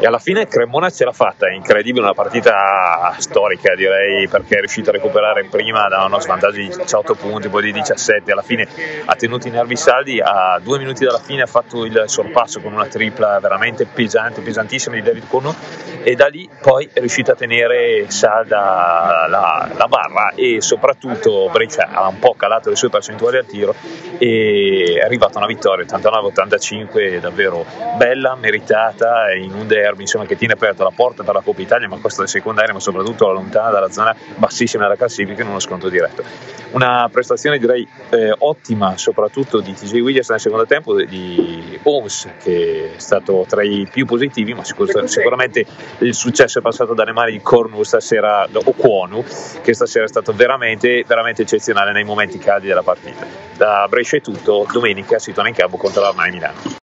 e alla fine Cremona ce l'ha fatta, è incredibile, una partita storica direi, perché è riuscito a recuperare prima da uno svantaggio di 18 punti, poi di 17, alla fine ha tenuto i nervi saldi, a 2 minuti dalla fine ha fatto il sorpasso con una tripla veramente pesantissima di David Cono, e da lì poi è riuscito a tenere salda la barra, e soprattutto Breccia ha un po' calato le sue percentuali al tiro e è arrivata una vittoria 89-85 davvero bella, meritata, in un derby insomma che tiene aperta la porta per la Coppa Italia, ma questa è la secondaria, ma soprattutto la lontana dalla zona bassissima della classifica in uno scontro diretto. Una prestazione direi ottima soprattutto di TJ Williams nel secondo tempo, di Holmes che è stato tra i più positivi, ma sicuramente il successo è passato dalle mani di Cornu stasera, o Quonu, che stasera è stato veramente eccezionale nei momenti caldi della partita. Da Brescia è tutto, domenica si torna in campo contro l'Armani Milano.